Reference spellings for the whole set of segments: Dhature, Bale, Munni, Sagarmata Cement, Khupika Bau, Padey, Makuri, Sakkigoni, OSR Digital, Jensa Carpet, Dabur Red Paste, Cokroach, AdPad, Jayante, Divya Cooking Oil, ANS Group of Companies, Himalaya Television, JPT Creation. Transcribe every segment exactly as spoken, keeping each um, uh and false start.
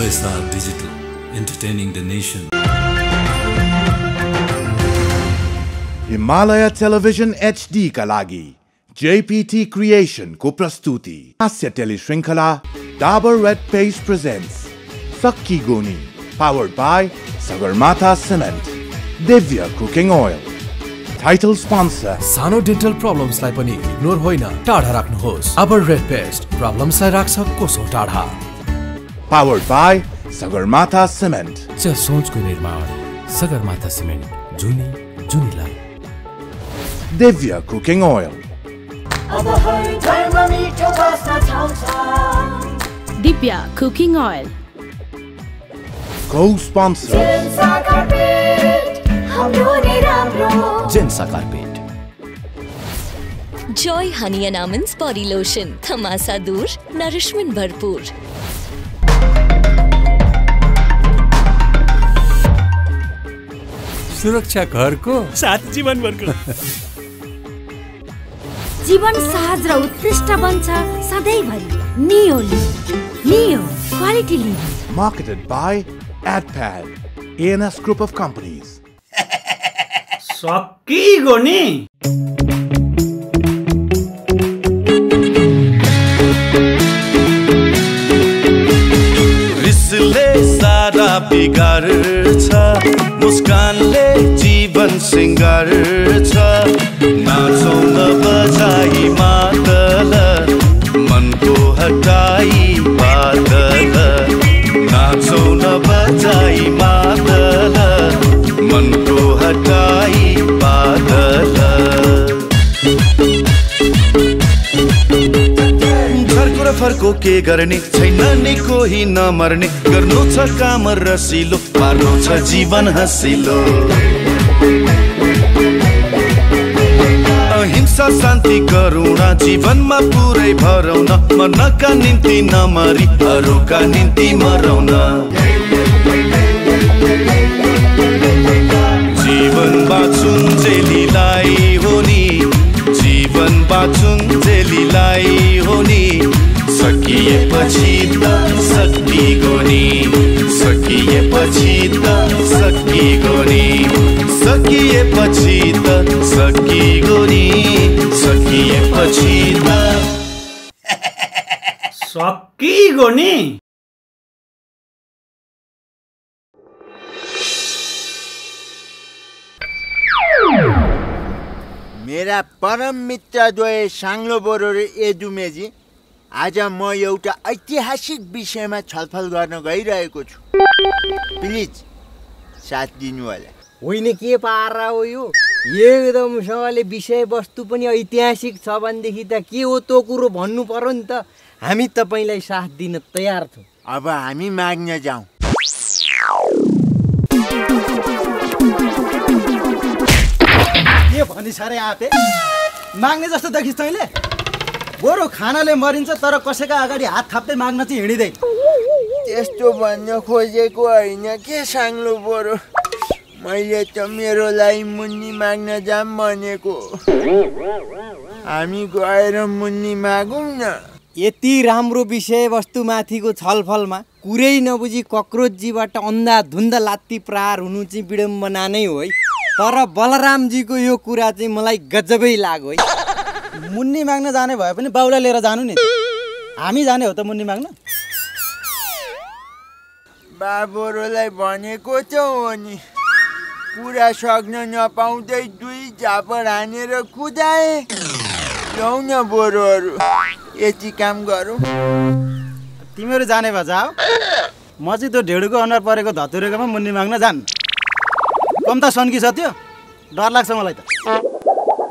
O S R Digital, entertaining the nation. Himalaya Television H D Kalagi, J P T Creation ko prastuti. Hasya Tele Shrinkhala, Dabur Red Paste presents Sakkigoni, powered by Sagarmata Cement, Divya Cooking Oil. Title sponsor. Sano dental problems lai pani ignore hoina tadha rakhnuhos. Dabur Red Paste, problems lai raksa koso tadha. Powered by Sagarmata Cement. Cha soch ko nirmaan Sagarmata Cement, juni juni lai. Divya Cooking Oil. Divya Cooking Oil. Co-sponsor. Jensa Carpet, Joy Honey and Almonds Body Lotion, Thamasa Dur, Nourishment Bharpur. सुरक्षा घर को साथ जीवन भर को जीवन सहज र उत्कृष्ट बन्छ सधैँभरि नियोली नियो quality live. Marketed by AdPad, A N S Group of Companies. Sakkigoni रिसले सारा बिगार छ मुस्कानले जीवन सिंगार छ नाचौं न बजाई मातल मनको हटाई बादल नाचौं न बजाई मातल मनको हटाई बादल घरको र फर्को के गर्ने छैन नि कोही नमर्ने गर्नु छ काम रसिलो पार्नु छ जीवन हसिलो अहिंसा शान्ति करुणा जीवनमा पुरै भरौँ न मनका निम्ति नमरी अरूका निम्ति मरौँ न जीवन बाँचुन जेलीलाई होनी जीवन बाँचुन जेलीलाई होनी सकिएपछि त सक्किगोनी सकिएपछि त सक्किगोनी सकिएपछि त सक्किगोनी सकिएपछि त सक्किगोनी. मेरा परम मित्र द्वय साङ्लो बोरो र एदुमेजी आज म एउटा ऐतिहासिक विषयमा छलफल गर्न गइरहेको छु. प्लिज साथ दिनु होला. होइन के पारा हो यो एकदम सबैले विषयवस्तु पनि ऐतिहासिक छ भनेदेखि त के हो त्यो कुरो भन्नु पर्यो नि त. हामी तपाईलाई साथ दिन तयार छौँ. अब हामी माग्न जाउँ. भनी सारे आते माग्ने जस्तो देखिस् तैँले बरु खानाले मरिन्छ तर कसैका अगाडि हात थाप्दै माग्न चाहिँ हिँडिँदैन. त्यस्तो भन्न खोजेको होइन के साङ्लो बरु. मैले त मेरोलाई मुन्नी माग्न जाम भनेको. हामी गएर मुन्नी मागौँ न. यति राम्रो विषयवस्तुमाथिको छलफलमा कुरै नबुझी कक्रोचजीबाट अन्धाधुन्ध लात्ती प्रहार हुनु चाहिँ विडम्बना नै हो है. तर बलरामजी को यो कुरा चाहिँ मलाई गजबै लाग्यो. मुन्नी माग्न जाने भए पनि बाउला लिएर जानु नि. हामी जाने हो त मुन्नी माग्न. बाबुरोलाई भनेको त हो नि. कुरा सक्न नपाउँदै दुई झापर हानेर कुदाए. जाउँ न बरुहरू यति काम गरौँ. तिमीहरू जाने भए जाऊ. म चाहिँ त्यो ढेडुको अनुहार परेको धतुरेकोमा मुन्नी माग्न जानु. कम त सन्की छ त्यो. डर लाग्छ मलाई त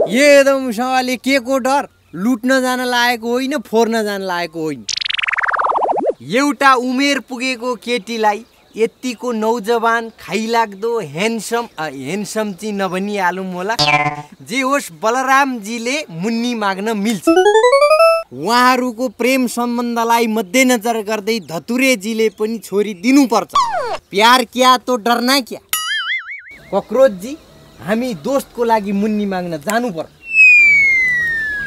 एकदम सले. के को डर? लुट्न जान लागेको होइन फोर्न जान लागेको होइन. एउटा उमेर पुगेको केटीलाई यतिको नौजवान खाइलाग्दो ह्यान्डसम ह्यान्डसम चाहिँ नभनिहालौँ होला. जे होस् बलरामजीले मुन्नी माग्न मिल्छ. उहाँहरूको प्रेम सम्बन्धलाई मध्यनजर गर्दै धतुरेजीले पनि छोरी दिनुपर्छ. प्यार क्या तो डरना क्या. कक्रोच जी हामी दोस्तको लागि मुन्नी माग्न जानु पर्छ.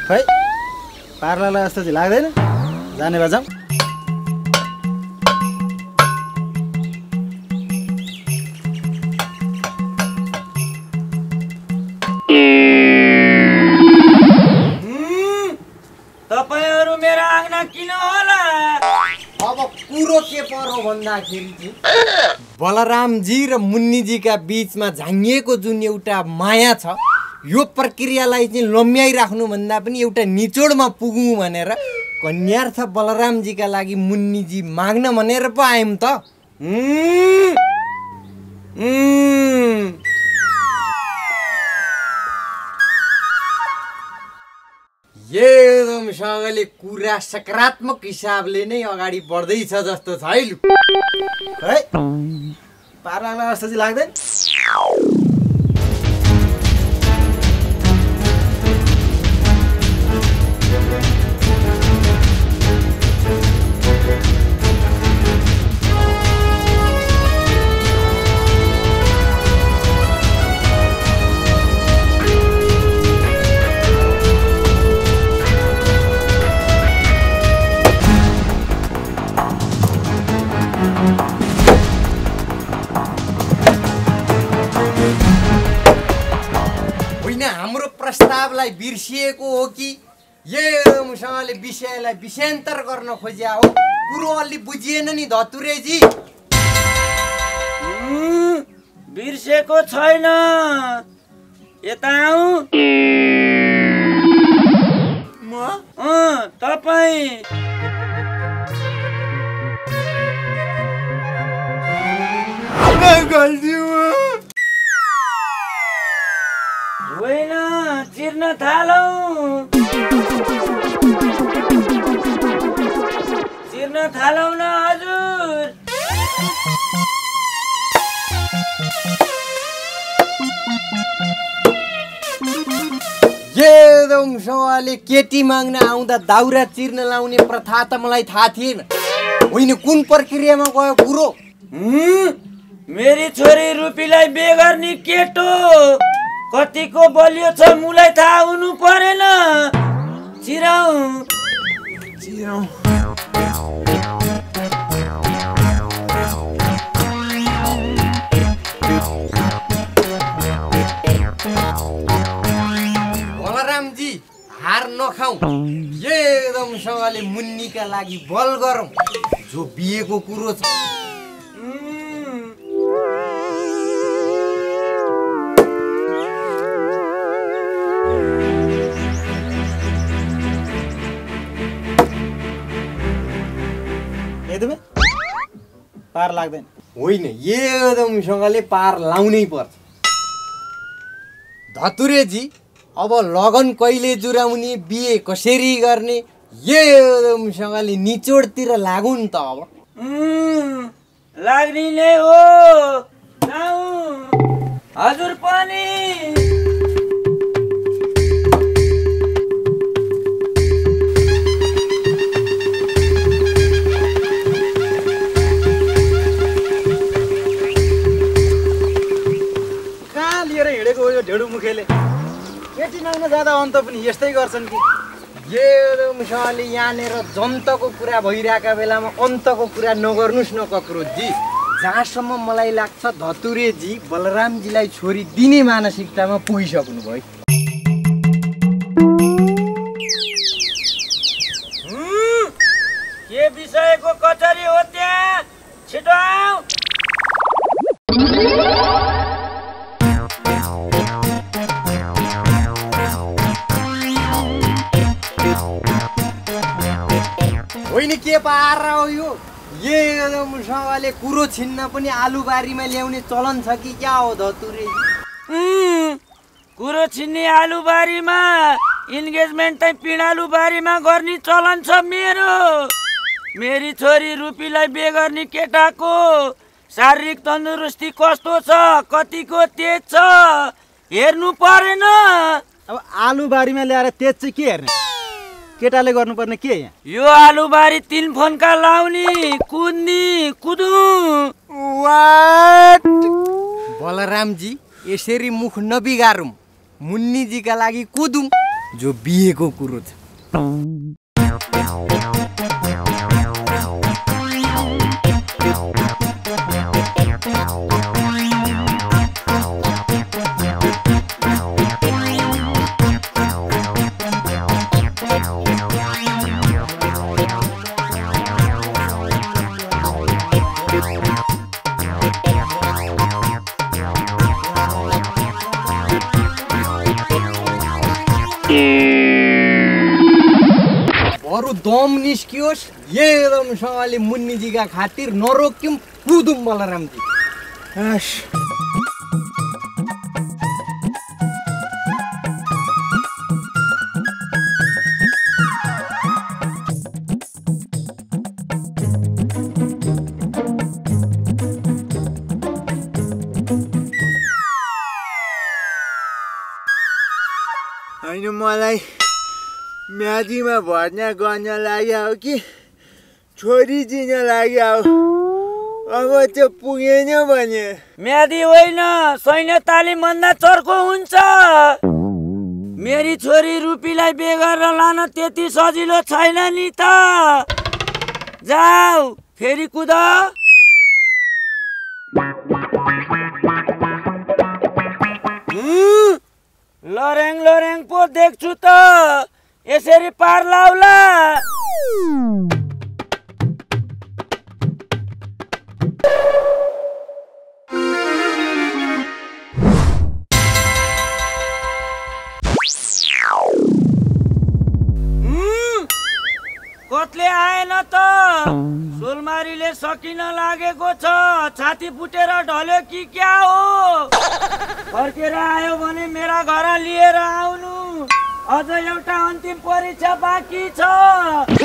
खै पार्लालाई जस्तो चाहिँ लाग्दैन. जाने बाजाम के परो भन्दाखेरि चाहिँ बलरामजी र मुन्नीजीका बीचमा झाँगिएको जुन एउटा माया छ, यो प्रक्रियालाई चाहिँ लम्ब्याइराख्नु भन्दा पनि एउटा निचोडमा पुगौँ भनेर कन्यार्थ बलरामजीका लागि मुन्नीजी माग्न भनेर पो आयौँ त। सँगले कुरा सकारात्मक हिसाबले नै अगाडि बढ्दैछ जस्तो छ है। लु है पारा जस्तो चाहिँ लाग्दैन। प्रस्तावलाई बिर्सिएको हो कि यहाँले विषयलाई विषयान्तर गर्न खोज्या हो? कुरो अलि बुझिएन नि धतुरेजी। बिर्सेको छैन, यता आऊ म। अँ तपाईँ होइन चिर्न थालौ चिर्न थालौ न हजुर। एकदम सवाले केटी माग्न आउँदा दाउरा चिर्न लाउने प्रथा त मलाई थाहा थिएन। होइन कुन प्रक्रियामा गयो कुरो? मेरी छोरी रुपीलाई बेगर्ने केटो कतिको बलियो छ मुलाई थाहा हुनु परेन। चिराउ चिराउ बलरामजी हार नखाऊ, एकदमसँगले मुन्नीका लागि बल गरौँ जो बिहेको कुरो छ। पार लाग्दैन। होइन एकदमसँगले पार लाउनै पर्छ धतुरेजी। अब लगन कहिले जुराउने, बिहे कसरी गर्ने, एकदमसँगले निचोडतिर लागौँ नि त। अब लाग्ने नै हो हजुर पनि। ढेडु मुखेले केटी माग्न जाँदा अन्त पनि यस्तै गर्छन् कि एकदमसँगले यहाँनिर जनताको कुरा भइरहेका बेलामा अन्तको कुरा नगर्नुहोस् न कक्रोचजी। जहाँसम्म मलाई लाग्छ धतुरेजी बलरामजीलाई छोरी दिने मानसिकतामा पुगिसक्नु भयो। के विषयको कचरी हो त्यहाँ? छिटो आऊ। होइन के पार हो यो? एकदमसँगले कुरो छिन्न पनि आलुबारीमा ल्याउने चलन छ कि क्या हो धतुरे? कुरो छिन्ने आलुबारीमा, इन्गेजमेन्ट चाहिँ पिँडालुबारीमा गर्ने चलन छ मेरो। मेरी छोरी रुपीलाई बेगर्ने केटाको शारीरिक तन्दुरुस्ती कस्तो छ, कतिको तेज छ हेर्नु परेन। अब आलुबारीमा ल्याएर तेज चाहिँ के हेर्ने? केटाले गर्नुपर्ने के यहाँ? यो आलुबारी तीन फोनका लाउने कुद्ने कुदु। वाट बलरामजी यसरी मुख नबिगारौँ, मुन्नीजीका लागि कुदौँ जो बिहेको कुरो छ। बड़ो दम निष्कियोश ये एकदम सवाली मुन्नी जी का खातिर नरोकिम कूदुम बलराम जी। अनि मलाई म्यादीमा भर्ना गर्न लाग्या हो कि छोरी जिन लाग्या हो, अब त्यो पुगेन भने म्यादी होइन सैन्य तालिम भन्दा चर्को हुन्छ। मेरी छोरी रुपीलाई बेगेर लान त्यति सजिलो छैन नि त। जाऊ फेरि कुद। लोरेङ लोरेङ पो देख्छु त, यसरी पार लाउला। कतले आएन त? सोलमारीले सकिन लागेको छ, छाती फुटेर ढल्यो कि क्या हो? फर्केर आयो भने मेरा घर लिएर आउनु, अझ एउटा अन्तिम परीक्षा बाँकी छ।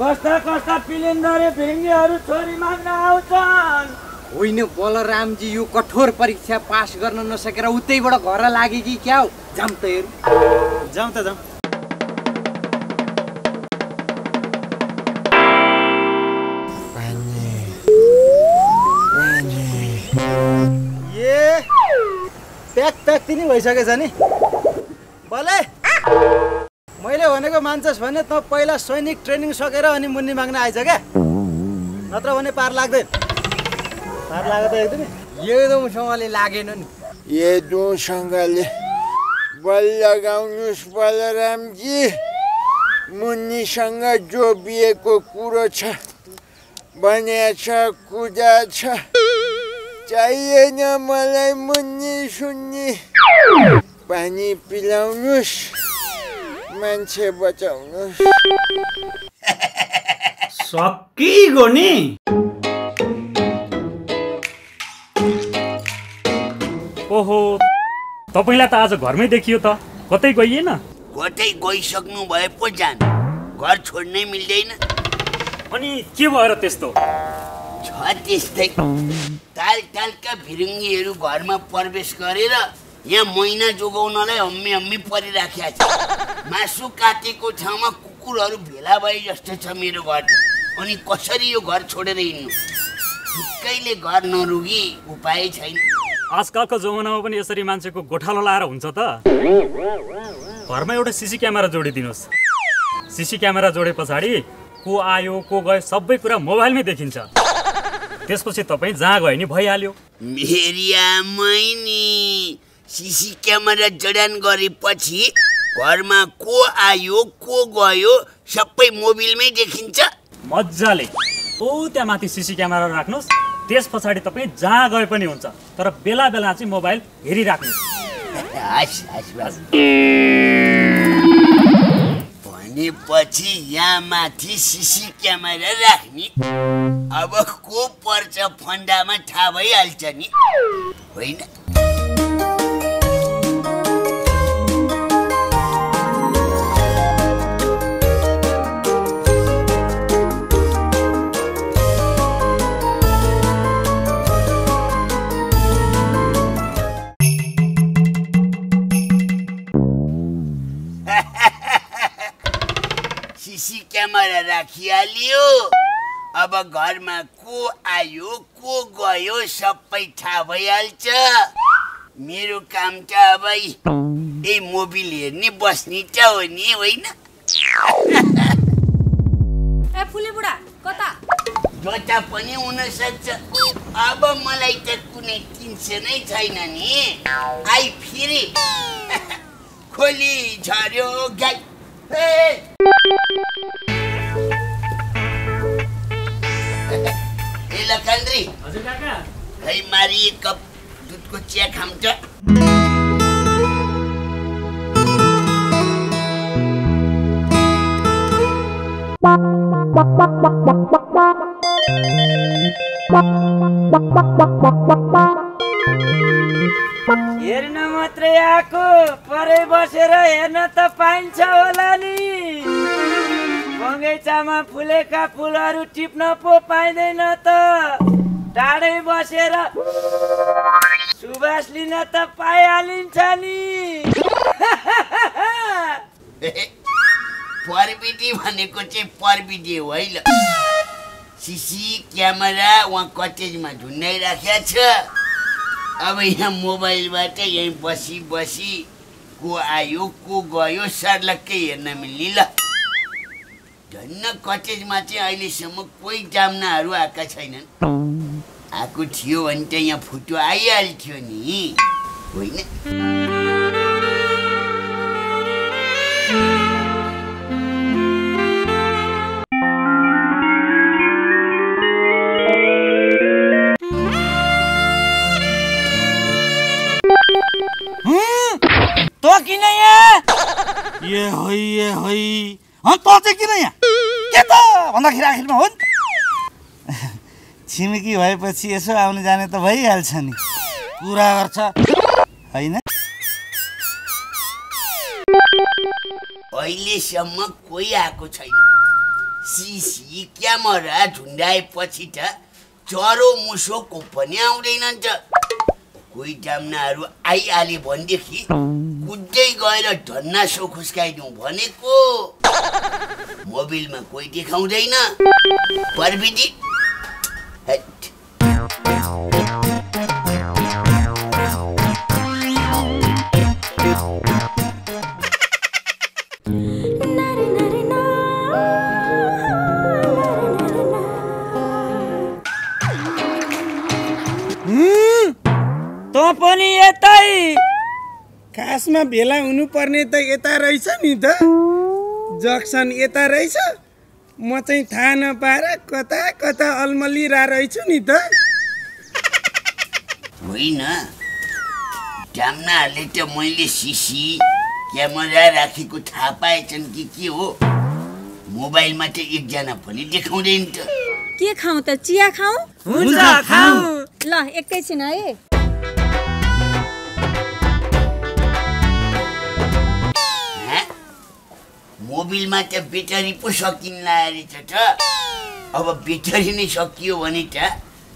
कस्ता कस्ता पिलिन्दरे भिङ्गीहरू छोरी माग्न आउँछन्। होइन बलरामजी, यो कठोर परीक्षा पास गर्न नसकेर उतैबाट घर लागे कि क्या हो? जाम त हेर, जाम त जाम। प्याक प्याक तिनी भइसकेछ नि भले। मैले भनेको मान्छस् भने त पहिला सैनिक ट्रेनिङ सकेर अनि मुन्नी माग्न आइज क्या, नत्र भने पार लाग्दैन। पार लाग्दा एकदमै येदोसँगले लागेन नि, येदोसँगले बल्ल गाउनुस् बलरामजी। मुन्नीसँग जो बिहेको कुरो छ भने छ, कुजा छ, चाहिएन मलाई मुन्नी सुन्नी। पानी पिलाउनुस्, मान्छे बचाउनुस्। सकिगोनी ओहो, तपाईँलाई त आज घरमै देखियो त, कतै गइएन? कतै गइसक्नु भए पो जान, घर छोड्नै मिल्दैन। अनि के भएर त्यस्तो छ? त्यस्तै ताल तालका भिरङ्गीहरू घरमा प्रवेश गरेर यहाँ महिना जोगाउनलाई हम्मी हम्मी परिराखेका छ। मासु काटेको ठाउँमा कुकुरहरू भेला भए जस्तो छ मेरो घर। अनि कसरी यो घर छोडेर हिँड्नु? ढुक्कैले घर नरुगी उपाय छैन। आजकलको जमानामा पनि यसरी मान्छेको गोठालो लाएर हुन्छ त? घरमा एउटा सिसी क्यामेरा जोडिदिनुहोस्। सिसी क्यामेरा जोडे पछाडि को आयो को गयो सबै कुरा मोबाइलमै देखिन्छ। त्यसपछि तपाईँ जहाँ गयो नि भइहाल्यो। मेरी आमै नि सिसी क्यामेरा जडान गरेपछि घरमा को आयो को गयो सबै मोबाइलमै देखिन्छ मजाले। ओ त्यहाँ माथि सिसी क्यामेरा राख्नुहोस्, त्यस पछाडि तपाईँ जहाँ गए पनि हुन्छ, तर बेला बेला चाहिँ मोबाइल हेरिराख्नुहोस्। पछि यहाँ माथि सिसी क्यामेरा राख्ने। अब को पर्छ फन्डामा थाहा भइहाल्छ नि, होइन? सिसी क्यामेरा राखिहालियो, अब घरमा को आयो को गयो सबै थाहा भइहाल्छ। मेरो काम त अब यही मोबाइल हेर्ने बस्ने त हो नि, होइन? ए फुले बुढा कता? जता पनि हुन सक्छ। अब मलाई त कुनै टेन्सनै छैन नि। आइ फेरि खोली झर्यो गाई। लखन्द्री हजुर काका, खै मारी एक कप दुधको चिया खान्छ। हेर्न मात्र आएको परै बसेर हेर्न त पाइन्छ होला नि। बगैँचामा फुलेका फुलहरू टिप्न पो पाइदैन त टाढै बसेर सुवास लिन त पाइहालिन्छ नि। प्रविधि भनेको चाहिँ प्रविधि हो है ल। सीसी क्यामेरा वहाँ कटेजमा झुन्डाइराखेको छ। अब यहाँ मोबाइलबाट यहीँ बसी बसी को आयो को गयो सर्लक्कै हेर्न मिल्ने ल। झन्न कटेजमा चाहिँ अहिलेसम्म कोही जाम्नाहरू आएका छैनन्। आएको थियो भने त यहाँ फुटो आइहाल्थ्यो नि, होइन? ये होई ये होई हम तो चेक किन यहाँ के त भन्दाखेरि आखिरमा हो नि। छिमेकी भएपछि यसो आउने जाने त भइहाल्छ नि, कुरा गर्छ हैन? अहिलेसम्म कोही आएको छैन। सिसी क्यामेरा झुन्डाएपछि त चरो मुसोको पनि आउँदैनन्। कोही जाम्नाहरू आइहाले भनेदेखि कुद्दै गएर झन्ना सो खुस्काइदिउँ भनेको। मोबाइलमा कोही देखाउँदैन प्रविधि। त पनि यतै खासमा भेला हुनुपर्ने त यता रहेछ नि त। जक्सन यता रहेछ, म चाहिँ थाहा नपाएर कता कता अल्मलिरा रहेछु नि त। होइन जाम्नाहरूले त मैले सिसी क्यामेरा राखेको थाहा पाएछन् कि के हो। मोबाइलमा त एकजना पनि देखाउँदैन त। के खाऊ त, चिया खाऊ? हुन्छ खाऊ ल एकैछिन है। मोबिलमा त ब्याट्री पो सकिन लागेछ त। अब ब्याट्री नै सकियो भने त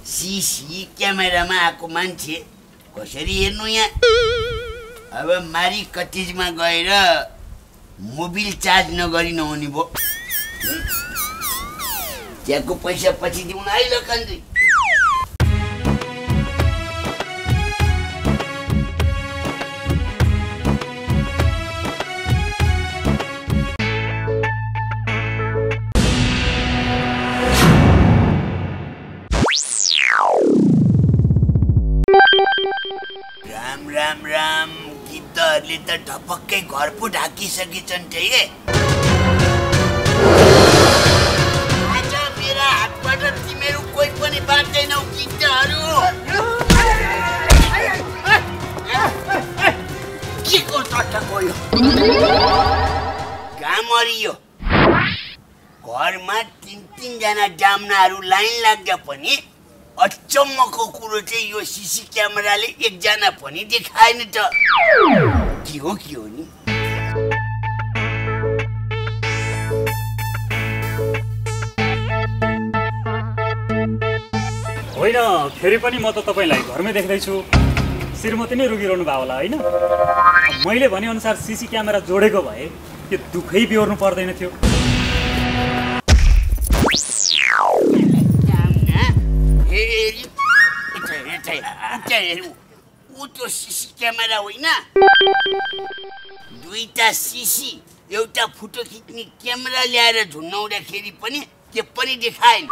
सिसी क्यामेरामा आएको मान्छे कसरी हेर्नु यहाँ? अब मारी कटेजमा गएर मोबिल चार्ज नगरी नहुने भयो। त्यहाँको पैसा पछि दिउँ है ल कन्जी। राम राम राम, गीतहरूले त ढपक्कै घर पो ढाकिसकेछन्। ठिकै आज मेरा हातबाट तिमीहरू कोही पनि बाँच्दैनौ। गीतहरू के को टटको यो गामरियो? घरमा तिन तिनजना जाम्नाहरू लाइन लाग्दा पनि अचम्मको कुरो चाहिँ यो सिसी क्यामेराले एकजना पनि देखाएन त। के हो के हो नि? होइन फेरि पनि म त तपाईँलाई घरमै देख्दैछु। श्रीमती नै रोकिरहनु भएको होला होइन? मैले भनेअनुसार सिसी क्यामेरा जोडेको भए त्यो दुःखै बिहोर्नु पर्दैन थियो। ऊ त्यो सिसी क्यामेरा होइन, दुईटा सिसी एउटा फोटो खिच्ने क्यामेरा ल्याएर झुन्डाउँदाखेरि पनि के पनि देखाएन।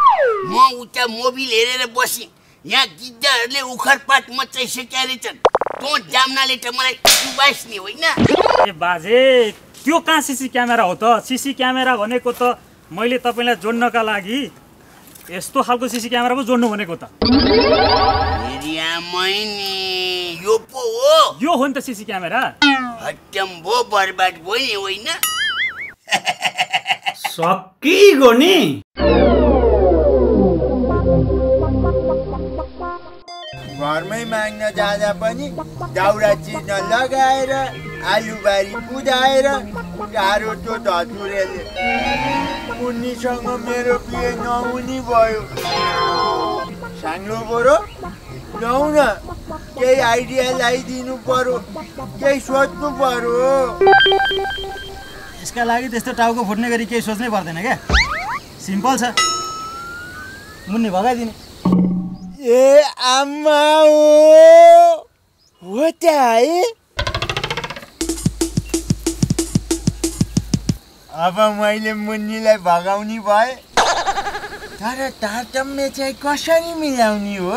म उता मोबिल हेरेर बसेँ। यहाँ गिद्धहरूले उखरपाट मचाइसकेका रहेछन्। त्यो जाम्नाले त मलाई सुबास्ने होइन। ए बाजे, त्यो कहाँ सिसी क्यामेरा हो त? सिसी क्यामेरा भनेको त मैले तपाईँलाई जोड्नका लागि यस्तो खालको सिसी क्यामेरा पो जोड्नु भनेको त। यो पो हो, यो हो नि त सिसी क्यामेरा। हट्टम भो, बर्बाद भयो नि होइन? सक्कीगोनी। घरमै माग्न जाँदा पनि दाउरा चिर्न लगाएर आलुबारी कुदाएर गाह्रो त्यो धतुरेले उनीसँग मेरो बिहे नहुने भयो। साङ्लो बरो नौ न केही आइडिया ल्याइदिनु पर्यो, केही सोच्नु पर्यो। यसका लागि त्यस्तो टाउको फुट्ने गरी केही सोच्नै पर्दैन क्या, सिम्पल छ, मुन्नी भगाइदिने। ए आमा हो त है, अब मैले मुन्नीलाई भगाउने भए, तर तारतम्य चाहिँ कसरी मिलाउने हो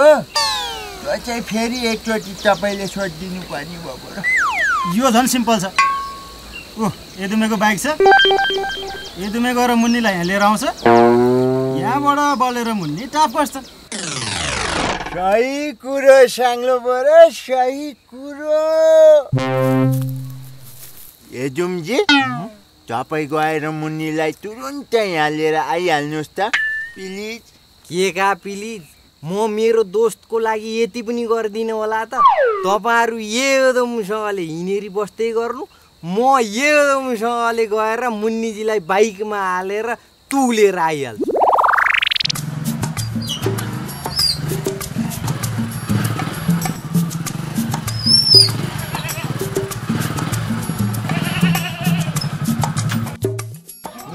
त्यो चाहिँ फेरि एकचोटि तपाईँले सोधिदिनु पर्ने भयो। यो झन् सिम्पल छ। ओ यदुमेको बाइक छ, यदुमेको र मुन्नीलाई यहाँ लिएर आउँछ, यहाँबाट बलेर मुन्नी टाप पर्छ। सही कुरो साङ्लो बरो, सही कुरो। यदुमजी तपाईँ गएर मुन्नीलाई तुरुन्तै यहाँ लिएर आइहाल्नुहोस् त प्लिज। के का प्लिज, म मेरो दोस्तको लागि यति पनि गर्दिनँ होला त। तपाईँहरू एकदमसँगले हिँडेर बस्दै गर्नु, म एकदमसँगले गएर मुन्नीजीलाई बाइकमा हालेर तुलेर आइहाल्छु।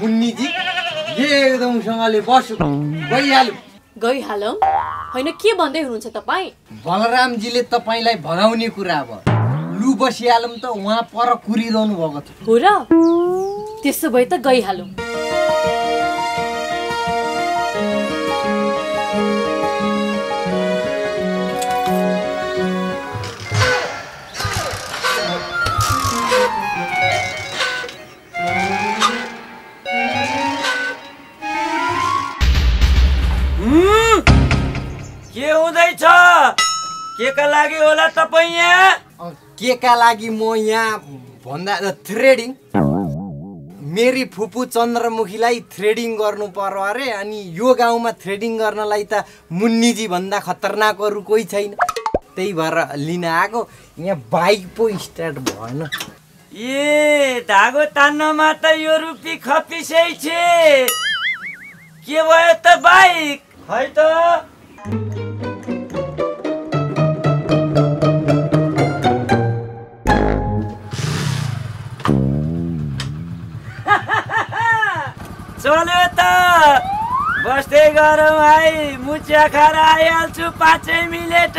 मुन्नीजी एकदमसँगले बस्छु, गइहालौँ गइहालौँ। होइन के भन्दै हुनुहुन्छ तपाईँ? बलरामजीले तपाईँलाई भगाउने कुरा अब लु बसिहालौँ त, उहाँ पर कुरिरहनु भएको थियो। हो र, त्यसो भए त गइहालौँ। के का लागि होला तपाईँ यहाँ? के का लागि म यहाँ भन्दा थ्रेडिङ, मेरी फुपू चन्द्रमुखीलाई थ्रेडिङ गर्नु पर्यो अरे। अनि यो गाउँमा थ्रेडिङ गर्नलाई त मुन्नीजी भन्दा खतरनाक अरू कोही छैन, त्यही भएर लिन आएको। यहाँ बाइक पो स्टार्ट भएन। ए धागो तान्नमा त यो रुपी खपिसै छ, के भयो त बाइक? है त चल्यो त, बस्दै गरौँ भाइ, मुचिया खाएर आइहाल्छु पाँचै मिनेट।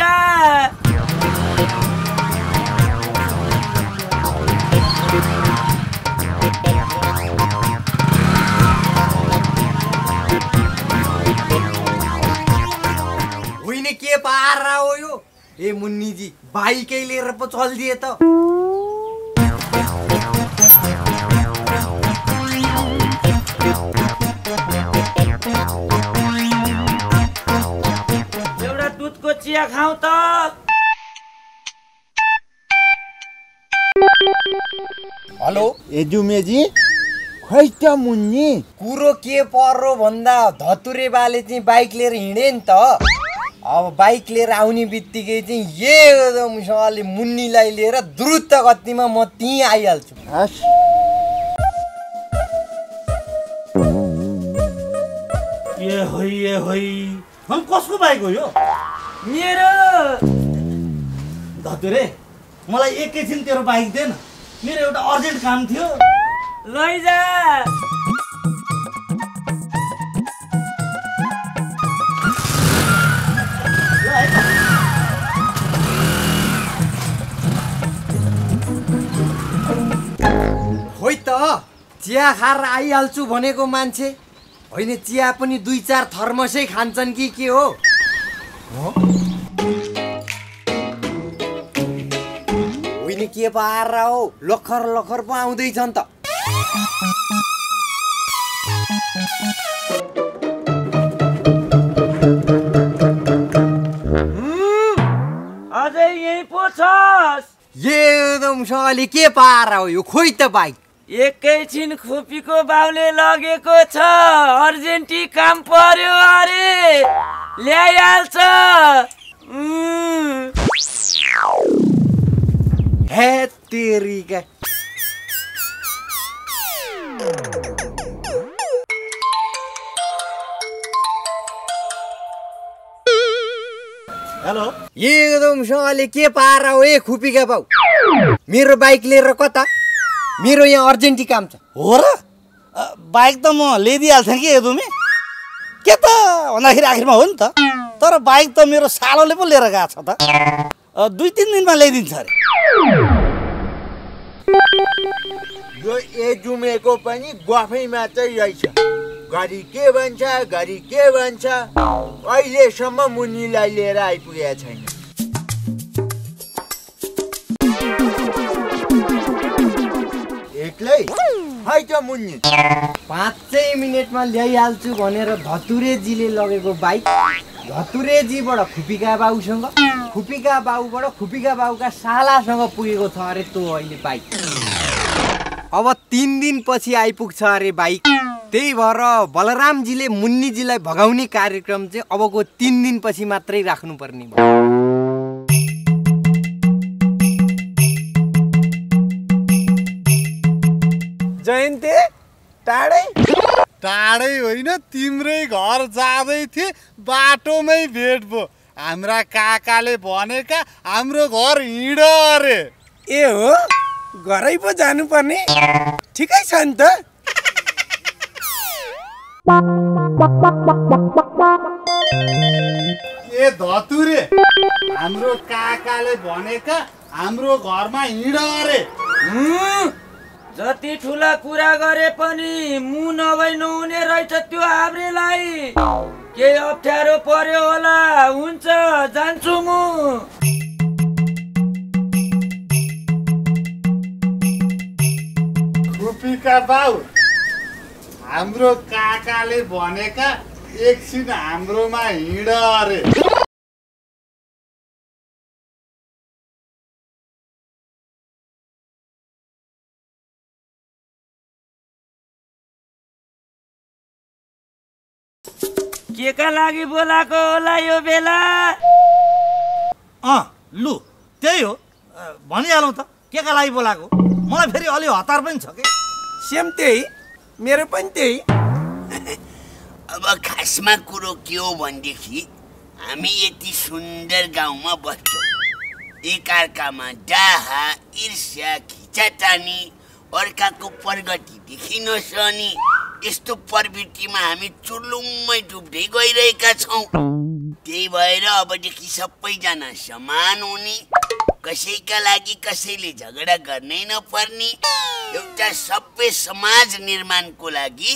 होइन के पारा हो यो? ए मुन्नीजी बाइकै लिएर पो चलिदिए त। चिया खाऊ त। हेलो यदुमेजी, खै त मुन्नी कुरो के पर्यो भन्दा धतुरे बाले चाहिँ बाइक लिएर हिँडे नि त। अब बाइक लिएर आउने बित्तिकै चाहिँ एकदमसँगले मुन्नीलाई लिएर द्रुत गतिमा म त्यहीँ आइहाल्छु। ए होइ ए होइ, हम कसको बाइक हो यो? मेरो धतुरे, मलाई एकैछिन तेरो बाइक दे न, मेरो एउटा अर्जेन्ट काम थियो, लैजा। होइ त चिया खाएर आइहाल्छु भनेको मान्छे होइन चिया पनि दुई चार थर्मसै खान्छन् कि के हो? होइन के पार हो, लखर लखर पो आउँदैछन् त। अझै यही पो छ एकदमसँगले, के पार हो यो? खोइ त बाइक। एकैछिन खोपीको बाउले लगेको छ, अर्जेन्टी काम पर्यो अरे ल्याइहाल्छ। हे तेरीका हेलो एकदमसँगले के पारा हो ए खुपीका बाउ, मेरो बाइक लिएर कता, मेरो यहाँ अर्जेन्टी काम छ। हो र बाइक त म ल्याइदिइहाल्थेँ कि एकदमै के त भन्दाखेरि आखिरमा हो नि त, तर बाइक त मेरो सालोले पो लिएर गएको छ त, दुई तिन दिनमा ल्याइदिन्छ अरे। यो एजुमेको पनि गफैमा चाहिँ रहेछ, घरि के भन्छ घरि के भन्छ, अहिलेसम्म मुनिलाई लिएर आइपुगेको छैन। मुन्नी पाँचै मिनेटमा ल्याइहाल्छु भनेर धतुरेजीले लगेको बाइक धतुरेजीबाट खुपीका बाउसँग, खुपीका बाउबाट खुपीका बाउका सालासँग पुगेको छ अरे तँ अहिले बाइक। अब तिन दिनपछि आइपुग्छ अरे बाइक, त्यही भएर बलरामजीले मुन्नीजीलाई भगाउने कार्यक्रम चाहिँ अबको तिन दिनपछि मात्रै राख्नुपर्ने भयो। जयन्ते टाढै टाढै होइन, तिम्रै घर जाँदै थिए बाटोमै भेट भयो। हाम्रा काकाले भनेका हाम्रो घर हिँड अरे। ए हो, घरै पो जानुपर्ने, ठिकै छ नि त। ए धतुरे, हाम्रो काकाले भनेका हाम्रो घरमा हिँड अरे। जति ठुला कुरा गरे पनि मुन नभई नहुने रहेछ त्यो हाम्रेलाई, केही अप्ठ्यारो पर्यो होला। हुन्छ जान्छु म। खुपीका बाउ, हाम्रो काकाले भनेका एकछिन हाम्रोमा हिँड अरे। केका लागि बोलाएको होला यो बेला? अँ लु त्यही हो, भनिहालौँ त केका लागि बोलाएको। मलाई फेरि अलि हतार पनि छ कि। सेम त्यही, मेरो पनि त्यही। अब खासमा कुरो के हो भनेदेखि हामी यति सुन्दर गाउँमा बस्छौँ, एकअर्कामा डाहा ईर्ष्या खिचाटानी, अर्काको प्रगति देखिन सनी, यस्तो प्रवृत्तिमा हामी चुलुम्मै डुब्दै गइरहेका छौँ। त्यही भएर अबदेखि सबैजना समान हुने, कसैका लागि कसैले झगडा गर्नै नपर्ने, एउटा सबै समाज निर्माणको लागि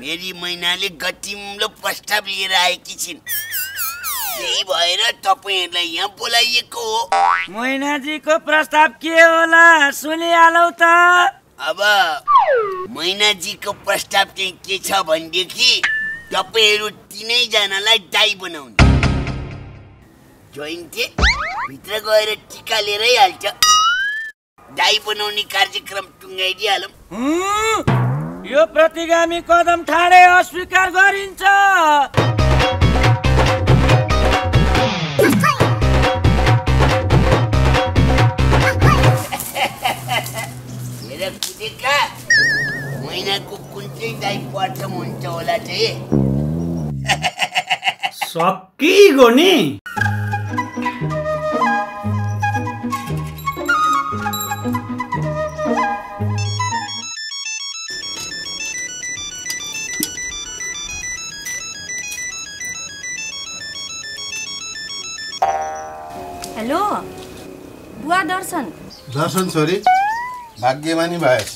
मेरी मैनाले गतिम्लो प्रस्ताव लिएर आएकी छिन्। त्यही भएर तपाईँहरूलाई यहाँ बोलाइएको हो। मैनाजीको प्रस्ताव के होला सुनिहालौँ त। अब मैनाजीको प्रस्ताव चाहिँ के छ भनेदेखि तपाईँहरू तिनैजनालाई दाई बनाउने। जोइन्टे भित्र गएर टिका लिएरै हाल्छ। दाई बनाउने कार्यक्रम टुङ्गाइदिइहालौँ। यो प्रतिगामी कदम ठाडै अस्वीकार गरिन्छ। मैनाको कुन चाहिँ दाई प्रथम हुन्छ होला चाहिँ? सकिगोनी। हेलो बुवा दर्शन। दर्शन छोरी भाग्यमानी भएस,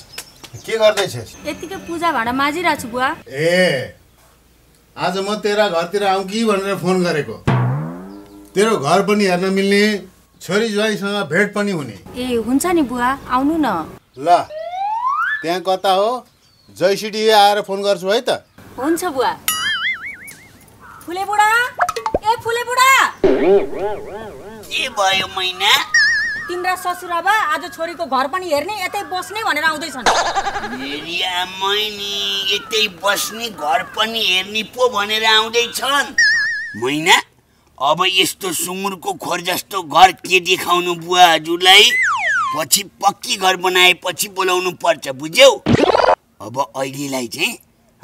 के गर्दैछस्? यतिकै पूजा भाडा माझिरहेको छु बुवा। ए आज म तेरा घरतिर आउँ कि भनेर फोन गरेको, तेरो घर पनि हेर्न मिल्ने, छोरी ज्वाइसँग भेट पनि हुने। ए हुन्छ नि बुवा, आउनु न। ल त्यहाँ कता हो? जयसिडी आएर फोन गर्छु है त। हुन्छ बुवा। फुले बुढा, ए फुले बुढा के भयो मैना? तिम्रा ससुराबा आज छोरी को घर पनि हेर्ने यतै बस्ने भनेर आउँदै छन्। मेरी आमै नि यतै बस्ने घर पनि हेर्ने पो भनेर आउँदै छन्। मैना अब यस्तो सुँगुरको खोर जस्तो घर के देखाउनु बुवा हजुरलाई, पछि पक्की घर बनाएपछि बोलाउनु पर्छ बुझ्यौ। अब अहिलेलाई चाहिँ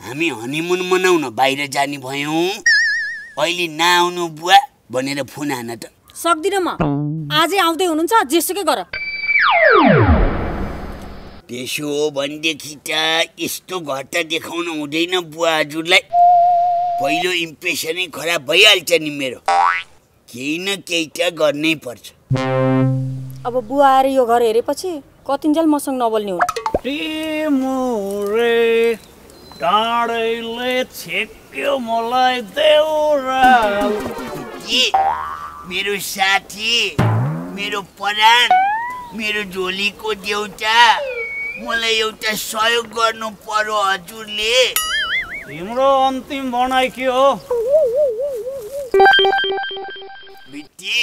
हामी हनीमुन मनाउन बाहिर जाने भयौ, अहिले नआउनु बुवा भनेर फोन हान त। सक्दिन म, आजै आउँदै हुनुहुन्छ जेसुकै गर। त्यसो हो भनेदेखि त यस्तो घर त देखाउनु हुँदैन बुवा हजुरलाई, पहिलो इम्प्रेसनै खराब भइहाल्छ नि मेरो, केही न केही त गर्नै पर्छ। अब बुवा आएर यो घर हेरेपछि कतिन्जेल मसँग नबोल्ने हो। तिमुरे डाँडैले छेक्यो मलाई देउराल, के मेरो साथी मेरो परान मेरो झोलीको देउता मलाई एउटा सहयोग गर्नु पर्यो हजुरले। तिम्रो अन्तिम भनाइ के हो? बिटी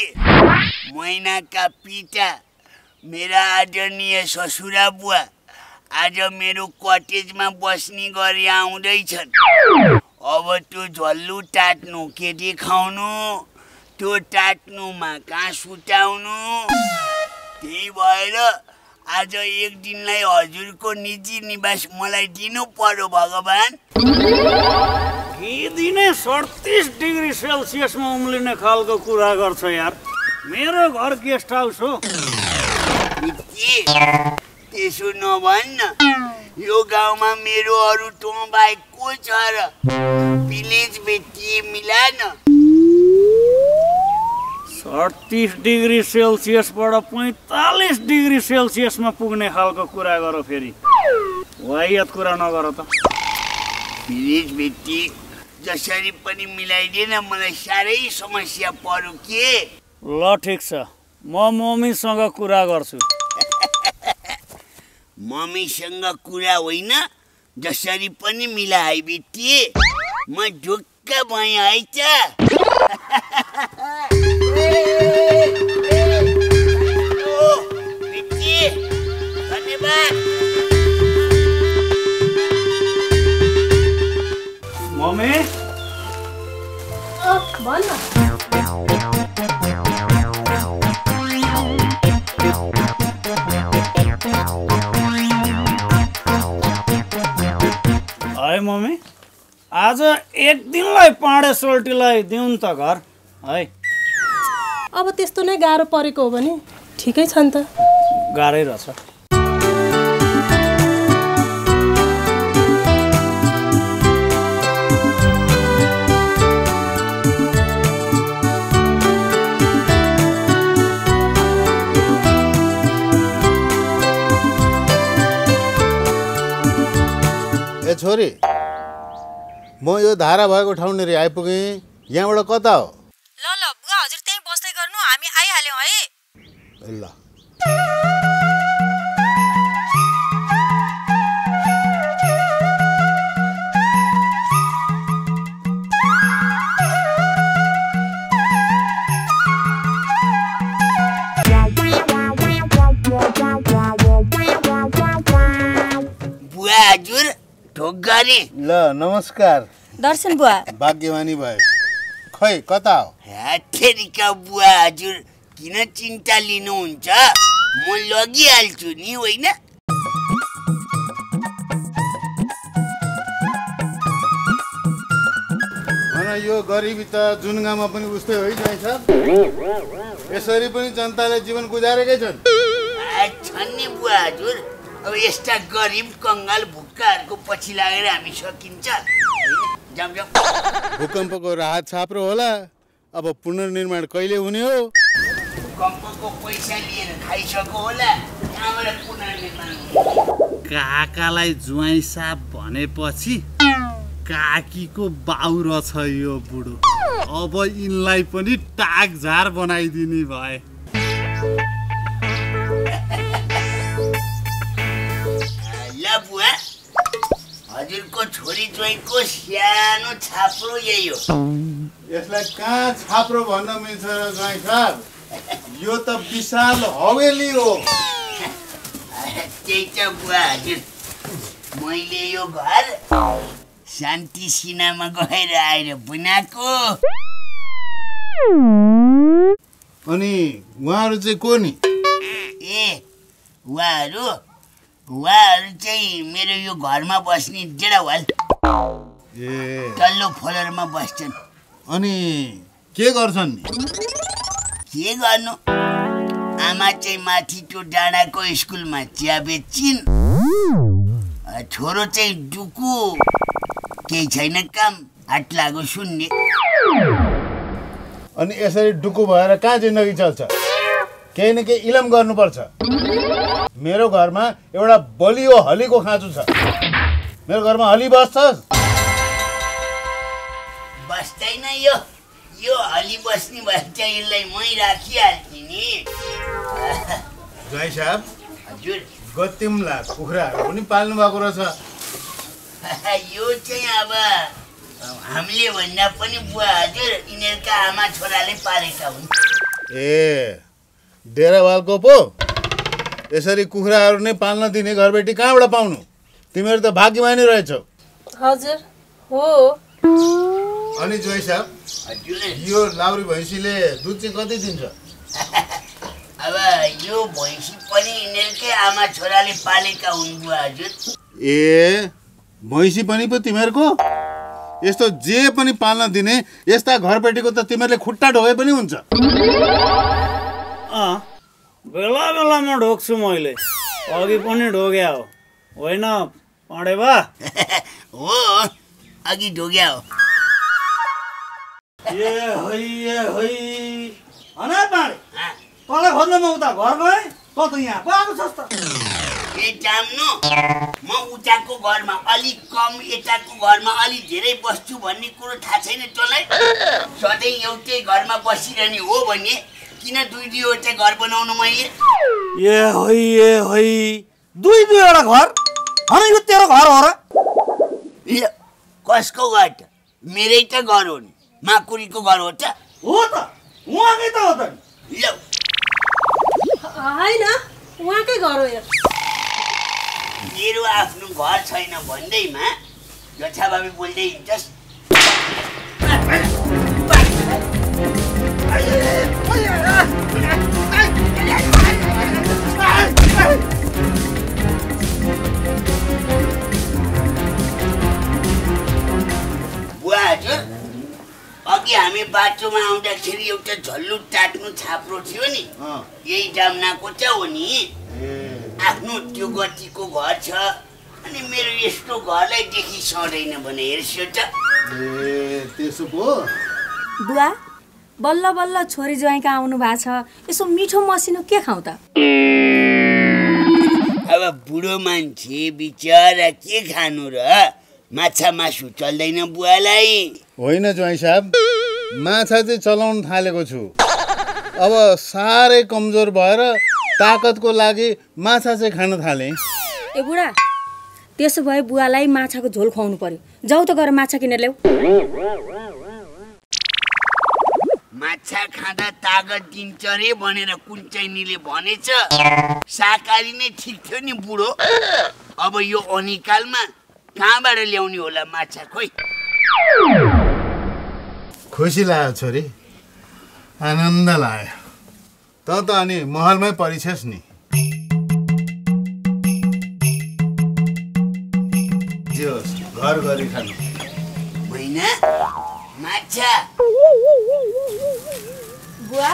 मैनाका पिता मेरा आदरणीय ससुरा बुवा आज मेरो कटेजमा बस्ने गरी आउँदैछन्। अब त्यो झल्लु टाट्नु के देखाउनु, त्यो टाट्नुमा कहाँ सुताउनु, त्यही भएर आज एक दिनलाई हजुरको निजी निवास मलाई दिनु पर्यो भगवान। दिनै सडतिस डिग्री सेल्सियसमा उम्लिने खालको कुरा गर्छ यार, मेरो घर गेस्ट हाउस हो। त्यसो नभन्न, यो गाउँमा मेरो अरू टोँ बाहेक को छ र? प्लिज बेटी मिला न। सडतिस डिग्री सेल्सियसबाट पैँतालिस डिग्री सेल्सियसमा पुग्ने खालको कुरा गर फेरि, वाहियात कुरा नगर त। प्लिज बेटी जसरी पनि मिलाइदिएन, मलाई साह्रै समस्या पर्यो के। ल ठिक छ, म मम्मीसँग कुरा गर्छु। मम्मीसँग कुरा होइन, जसरी पनि मिला है बिटी, म ढुक्क भएँ है त। बिटी धन्यवाद। मम्मी भन्न मम्मी आज एक दिनलाई पाँडे सोल्टीलाई दिउँ त घर है। अब त्यस्तो नै गाह्रो परेको हो भने ठिकै छ नि त, गाह्रै रहेछ। ए छोरी, म यो धारा भएको ठाउँनेरि आइपुगेँ, यहाँबाट कता हो? ल ल बुवा हजुर त्यहीँ बस्दै गर्नु, हामी आइहाल्यौँ है। ल बुवा हजुर ढोक गरे। ल नमस्कार दर्शन बुवा, भाग्यवानी भयो। खै कता हो? हेरिका बुवा हजुर किन चिन्ता लिनुहुन्छ, म लगिहाल्छु नि होइन। यो गरिबी त जुनगामा पनि उस्तै होइरहेछ, यसरी पनि जनताले जीवन गुजारेकै छन् छन् नि बुवा हजुर। अब यस्ता गरिब कङ्गाल भुक्काहरूको पछि लागेर हामी सकिन्छ? भूकम्पको राहत छाप्रो होला, अब पुनर्निर्माण कहिले हुने हो? भूकम्पको पैसा लिएर खाइसको होला, कहाँबाट पुनर्निर्माण? काकालाई ज्वाइँ साप भनेपछि काकीको बाउ रहेछ यो बुढो, अब यिनलाई पनि टाकझार बनाइदिने भए। ल बुवा हजुरको छोरी ज्वाइँको सानो छाप्रो यही हो, यसलाई कहाँ छाप्रो भन्न मिल्छ र ज्वाइँ साहब? यो त विशाल हवेली हो। त्यही त बुवा हजुर, मैले यो घर शान्ति सिनामा गएर आएर बनाएको। अनि उहाँहरू चाहिँ को नि? ए उहाँहरू उहाँहरू चाहिँ मेरो यो घरमा बस्ने डेडा वाल ए तल्लो फ्लोरमा बस्छन्। अनि के गर्छन् नि? के गर्नु, आमा चाहिँ माथि त्यो डाँडाको स्कुलमा चिया बेच्छिन्, छोरो चाहिँ डुकु, केही छैन काम, हाट लागो सुन्ने। अनि यसरी डुकु भएर कहाँ जिन्दगी चल्छ? केही न केही इलम गर्नुपर्छ। मेरो घरमा एउटा बलियो हलीको खाँचो छ। मेरो घरमा हली बस्छस्? बस्दैन यो, यो हली बस्ने भए चाहिँ यसलाई मै राखिहाल्छु नि। जय साहब हजुर, गतिमला कुखुराहरू पनि पाल्नु भएको रहेछ। यो चाहिँ अब हामीले भन्दा पनि बुवा हजुर यिनीहरूका आमा छोराले पालेका हुन्। ए डेरावालको पो यसरी कुखुराहरू नै पाल्न दिने घरबेटी कहाँबाट पाउनु? तिमीहरू त भाग्यमानी रहेछौ। हजुर हो। अनि जोइ साहब यो लाउरी भैँसीले दुध चाहिँ कति दिन्छ? अब यो भैँसी पनि यिनीहरूकै आमा छोराले पालेका हुन् बुवा हजुर। ए भैँसी पनि पो तिमीहरूको? यस्तो जे पनि पाल्न दिने यस्ता घरबेटीको त तिमीहरूले खुट्टा ढोके पनि हुन्छ। अँ बेला बेलामा ढोक्छु, मैले अघि पनि ढोग्या हो होइन पाँडे बा? हो अघि ढोग्या हो। ए होइ ए होइ अना पाँडे तँलाई खोज्नु म उता घर गएँ, त त यहाँ पो आएको छस् त। ए जाम्नु, म उताको घरमा अलिक कम यताको घरमा अलिक धेरै बस्छु भन्ने कुरो थाहा छैन तँलाई? सधैँ एउटै घरमा बसिरहने हो भने किन दुई दुईवटा घर बनाउनु मैले? ए होइ ए होइ दुई दुईवटा घर होइन, यो तेरो घर हो र? कसको घर त? मेरै त घर हो नि, माकुरीको घर हो त। हो त उहाँकै त हो त नि। होइन उहाँकै घर हो। मेरो आफ्नो घर छैन भन्दैमा जथाभावी बोल्दै हिँड्छस्। बुवा हजुर अघि हामी बाटोमा आउँदाखेरि एउटा झल्लु टाट्नु छाप्रो थियो नि, यही जाम्नाको त हो नि। आफ्नो त्यो गतिको घर छ अनि मेरो यस्तो घरलाई देखि सर्दैन भने हेर्छु त। ए त्यसो पो। बुवा बल्ल बल्ल छोरी ज्वाइँ कहाँ आउनु भएको छ, यसो मिठो मसिनो के खाउँ त? अब बुढो मान्छे बिचरा के खानु र, माछा मासु चल्दैन बुवालाई। होइन ज्वाइँ साहब, माछा चाहिँ चलाउन थालेको छु, अब साह्रै कमजोर भएर ताकतको लागि माछा चाहिँ खान थालेँ। ए बुढा त्यसो भए बुवालाई माछाको झोल खुवाउनु पर्यो, जाऊ त गएर माछा किनेर ल्याऊ। माछा खाँदा तागत दिन्छ रे भनेर कुन चाहिँले भनेछ, शाकाहारी नै ठिक थियो नि बुढो। अब यो अनिकालमा कहाँबाट ल्याउने होला माछा? खोइ खुसी लाग्यो छोरी, आनन्द लाग्यो। त त अनि महलमै परिछस् नि। जे होस् घर गरी खानु होइन माछा। बुवा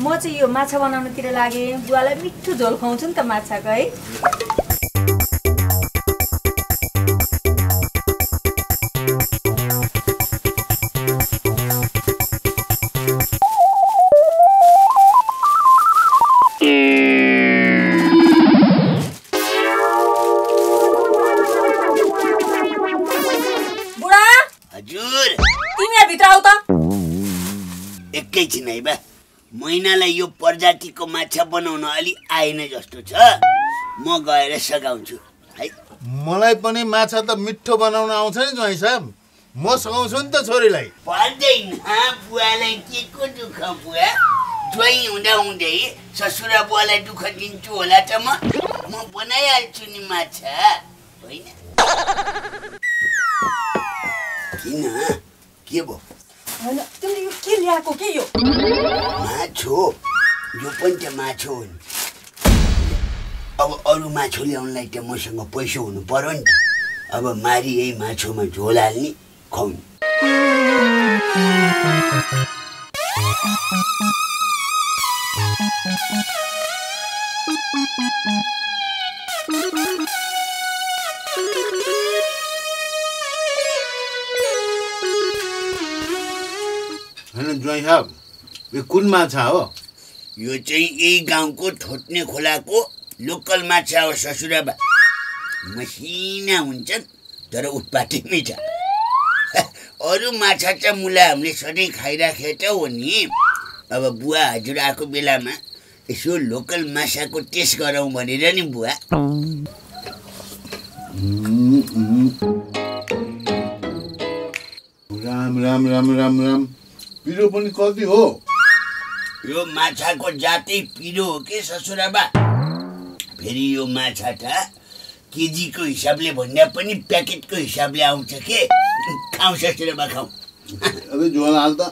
म चाहिँ यो माछा बनाउनुतिर लागेँ, बुवालाई मिठो झोल खुवाउँछु नि त माछाको है। महिनालाई यो प्रजातिको माछा बनाउन अलि आएन जस्तो छ, म गएर सघाउँछु है। मलाई पनि माछा त मिठो बनाउन आउँछ नि ज्वाइँ साहब, म सघाउँछु नि त छोरीलाई। पर्दैन बुवालाई के को दुःख बुवा, ज्वाई हुँदा हुँदै ससुराबुवालाई दुःख दिन्छु होला त म म बनाइहाल्छु नि माछा, होइन किन के भो? हैन तिमीले यो के ल्याएको के यो? माछो, यो पनि त माछो हो नि। अब अरू माछो ल्याउनलाई त मसँग पैसा हुनु पर्यो नि। अब मारी यही माछोमा झोल हाल्ने खुवाउने। हैन ज्वाइँ साहब, यो कुन माछा हो? यो चाहिँ यही गाउँको ठोट्ने खोलाको लोकल माछा हो ससुराबा। मसिना हुन्छन् तर उत्पाती मिठा। अरू माछा चाहिँ मुला हामीले सधैँ खाइराखेको त हो नि। अब बुवा हजुर आएको बेलामा यसो लोकल माछाको टेस्ट गरौँ भनेर नि बुवा। राम राम राम राम राम। पिरो पनि कति हो? यो माछाको जातै पिरो हो के ससुराबा। फेरि यो माछा त केजी को हिसाबले भन्दा पनि प्याकेट को हिसाबले आउँछ के। खाऊ ससुराबा खाऊ। अबे झोल हाल त।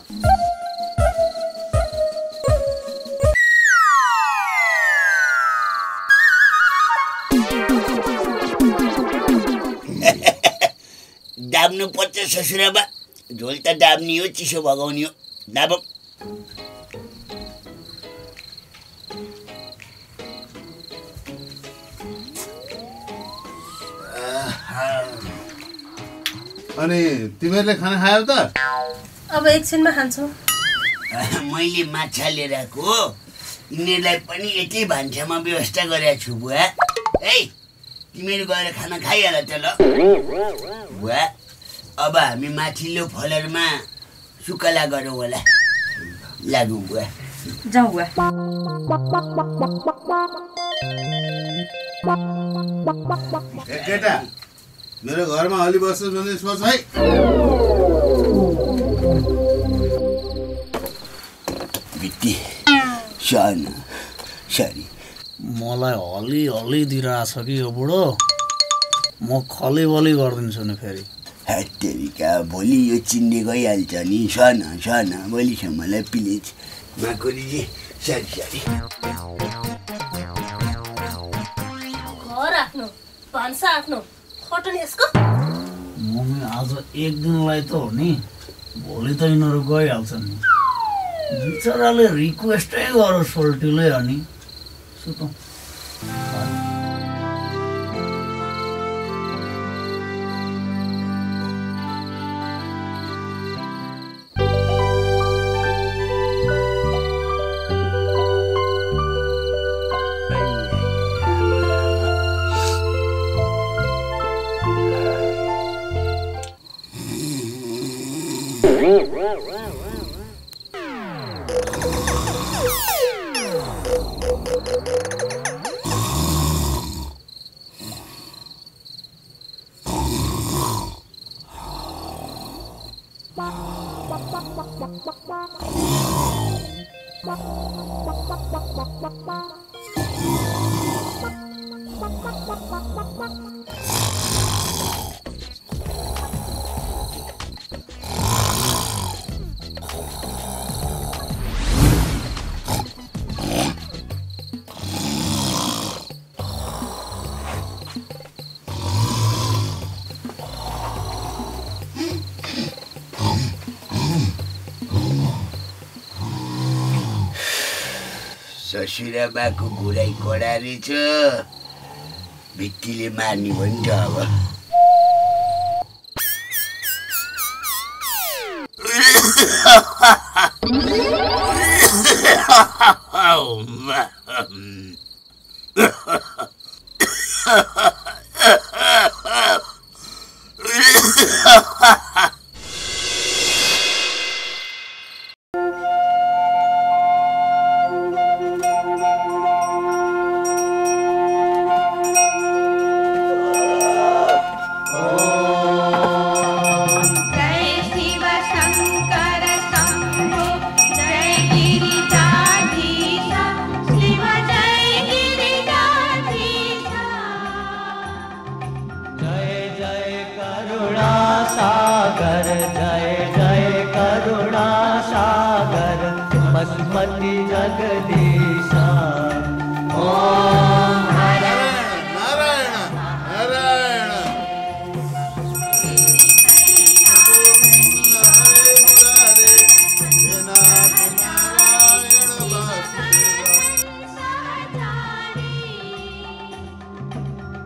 दाब्नु पर्छ ससुराबा। झोल त दाब्ने हो, चिसो भगाउने हो। दाब अनि तिमीहरूले खाना खायौ त? अब एकछिनमा खान्छौ। मैले माछा लिएर आएको, यिनीहरूलाई पनि एकै भान्सामा व्यवस्था गरेको छु बुवा। ए तिमीहरू गएर खाना खाइहाल त ल बुवा। अब हामी माथिल्लो फलरमा सुकला गरौँ होला। लागौँ बुवा, जाउँ बुवा। ए केटा, मेरो घरमा अलि बस्छ भने सोच है। बित्ति सन सरी मलाई हली हली दिइरहेछ कि यो बुढो। म खली बली गरिदिन्छु नि फेरि। हेत्तेरिका, भोलि यो चिन्ने गइहाल्छ नि। सन सन भोलिसम्मलाई प्लिज माकुरीजी। सरी सरी घर आफ्नो भान्सा आफ्नो यसको। मम्मी आज एक दिनलाई त हो नि, भोलि त यिनीहरू गइहाल्छन् नि। बिचराले रिक्वेस्टै गर सोल्टीले अनि सुतौँ। ससुराबाको घुराइ कडा रहेछ, भित्तीले मार्ने हो नि त। अब जय गिरिजा पाटी जगदीशा ओम नारायण नारायण नारायण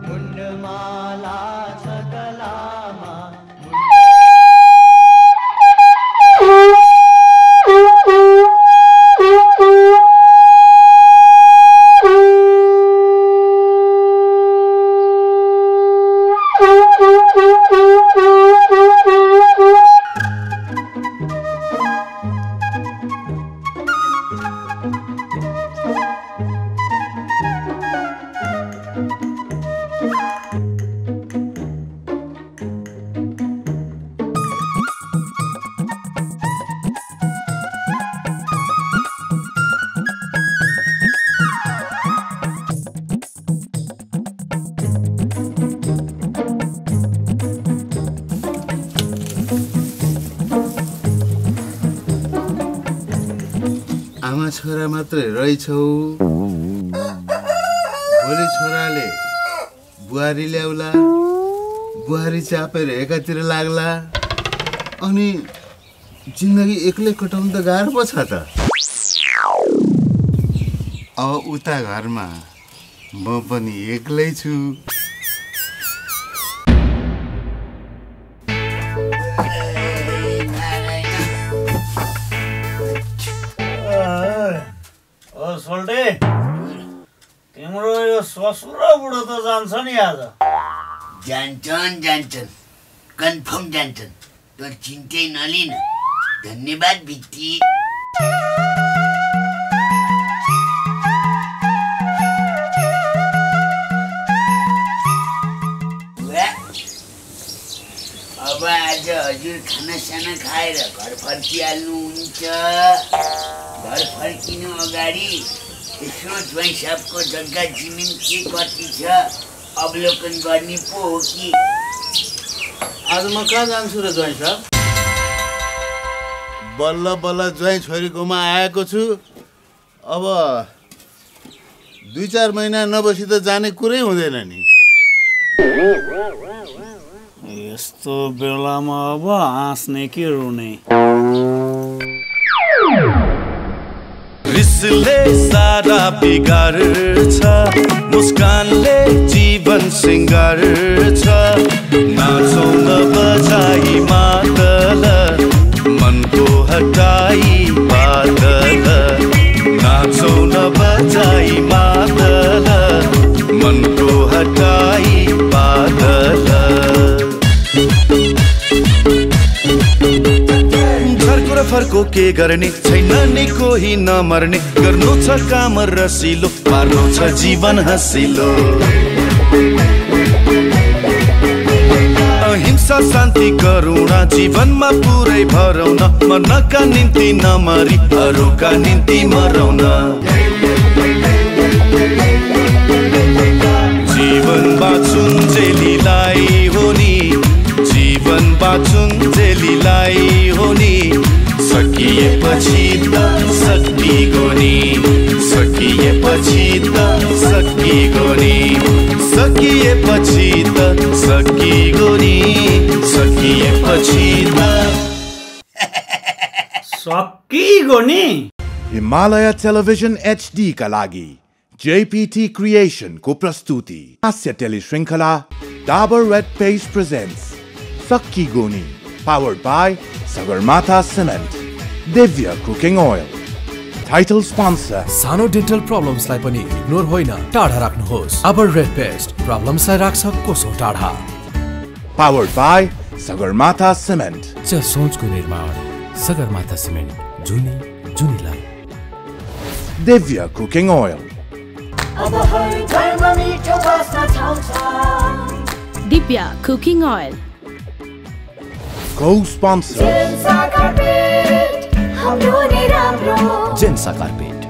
मुंडमाला सकलामा छोरा मात्रै रहिछौ भोलि छोराले बुहारी ल्याउला बुहारी चापेर एकातिर लाग्ला अनि जिन्दगी एक्लै कटाउन त गाह्रो पो छ त। अब उता घरमा म पनि एक्लै छु। ससुरा बुढो त जान्छ नि आज। जान्छन् जान्छन् कन्फर्म जान्छन्, तर चिन्तै नलिन। धन्यवाद भित्ती। अब आज हजुर खानासाना खाएर घर फर्किहाल्नुहुन्छ। घर फर्किनु अगाडि यसो ज्वाइँ साहबको जग्गा जमिन के कति छ अवलोकन गर्ने पो हो कि। आज म कहाँ जान्छु र ज्वाइँ साहब? बल्ल बल्ल ज्वाइँ छोरीकोमा आएको छु। अब दुई चार महिना नबसी त जाने कुरै हुँदैन नि। यस्तो बेलामा अब हाँस्ने के रुने। रिसले सारा बिगार छ, मुस्कानले जीवन सिंगार छ। नाचौँ न बजाई मातल, मनको हटाई बादल। नाचौँ न बजाई मातल, मनको हटाई बादल। फर्को के गर्ने छैन नि कोही नमर्ने, गर्नु छ काम रसिलो, पार्नु छ जीवन हसिलो। अहिंसा शान्ति करुणा जीवनमा पुरै भरौन, मनका निम्ति नमरी अरूका निम्ति मरौन। जीवन बाँचुन्जेलीलाई हो नि, जीवन बाँचुन्जेलीलाई हो नि। सकिएपछि त सकिगोनी, सकिएपछि त सकिगोनी, सकिएपछि त सकिगोनी, सकिएपछि त सकिगोनी। हिमालय टेलिभिजन एचडी का लागि जेपीटी क्रिएशन को प्रस्तुति हास्य टेली श्रृंखला Dabur red paste presents सकिगोनी, powered by Sagarmata Cement, Divya Cooking Oil. Title sponsor. सानो dental problems लाई पनि इग्नोर होइन, टाढा राख्नुहोस् Dabur Red Paste, problems लाई राख्छ कोसो टाढा। Powered by Sagarmata Cement. ज सोचको निर्माण Sagarmata Cement, जुनी जुनीलाई। Divya Cooking Oil. अब हर घरमा मिठो वास्ना छाउँछ Divya Cooking Oil. Co-sponsor Jensa Carpet, hamro ne ramro Jensa Carpet.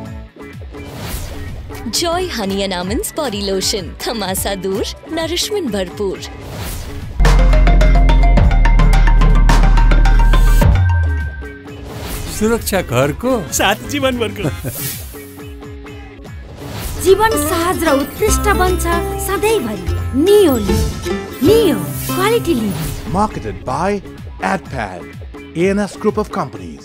Joy Honey and Almonds Body Lotion, thamasa dur, nourishment bharpur. सुरक्षा घर को साथ जीवन भर को जीवन सहज र उत्कृष्ट बन्छ सधैँभरि नियोली नियो quality live marketed by AdPad ANS group of company.